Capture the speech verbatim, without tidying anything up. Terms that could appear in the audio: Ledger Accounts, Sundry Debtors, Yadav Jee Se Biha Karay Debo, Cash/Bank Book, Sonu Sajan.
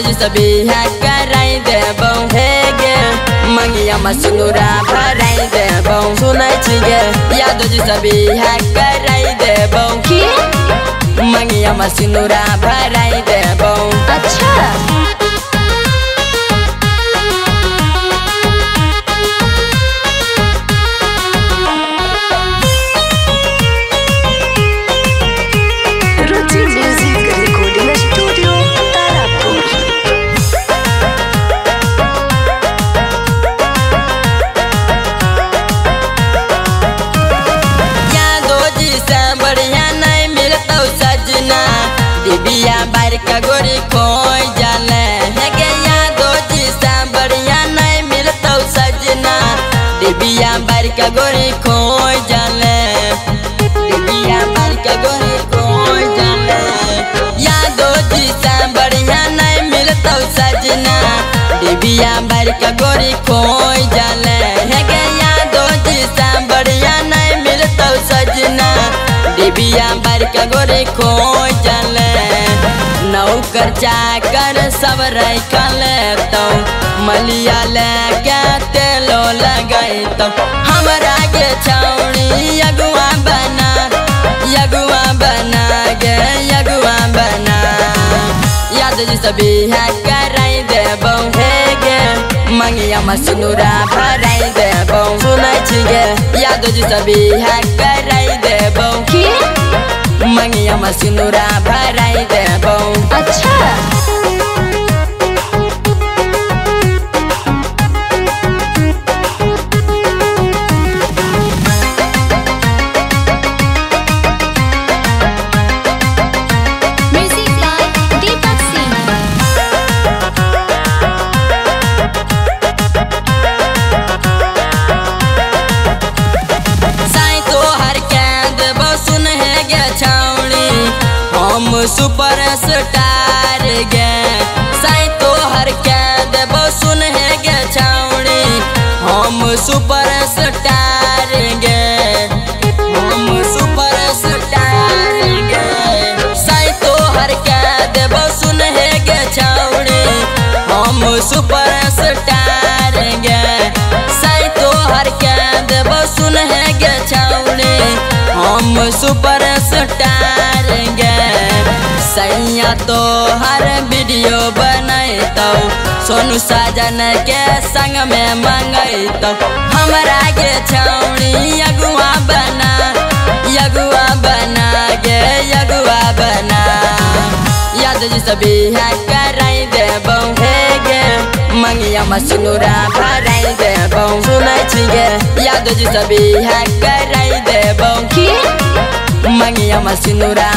यादव जी से बिहा कराई देबो हे गे मंगिया में सिंदूरा भराई देबो सुनै छी गे यादव जी से बिहा कराई देबो की मंगिया में सिंदूरा भराई देबो। अच्छा बिया बार का गोरी खोई जाने है के यादव जी से बढ़िया नहीं मिलता सजना बिया बार का गोरी खोई जाने बिया बार का गोरी खोई जाने यादव जी से बढ़िया नहीं मिलता सजना बिया बार का गोरी खोई जाने है के यादव जी से बढ़िया नहीं मिलता सजना बिया बार का गोरी खोई जाने नौकर चाकर सब रखल तो मलिया लेके तेलो लगाई तो हमरा के छौड़ी यगुआ बना यगुआ बना गे यगुआ बना यादव जी से बिहा कराई देबो हे गे मंगिया में सिंदूरा भराई देबो सुनै छी गे यादव जी से बिहा कराई देबो की मंगिया में सिंदूरा भराई देबो। अच्छा सुपर स्टार गे साई तोहर के देबो सुन हे गे छाउनी हम सुपर स्टार गे हम सुपर स्टार गे साई तोहर के देबो सुन हे गे छाउनी हम सुपर स्टार गे साई तोहर के देबो सुन हे गे छाउनी हम सुपर स्टार गे सैया तो हर वीडियो बनैतो सोनू साजन के संग में मंगैतो हमरा के छौड़ी यगुआ बना यगुआ बना गे यगुआ बना यादव जी से बिहा कराई देबो हे गे मंगिया में सिंदूरा भराई देबो सुनै छी गे यादव जी से बिहा कराई देबो की मंगिया में सिंदूरा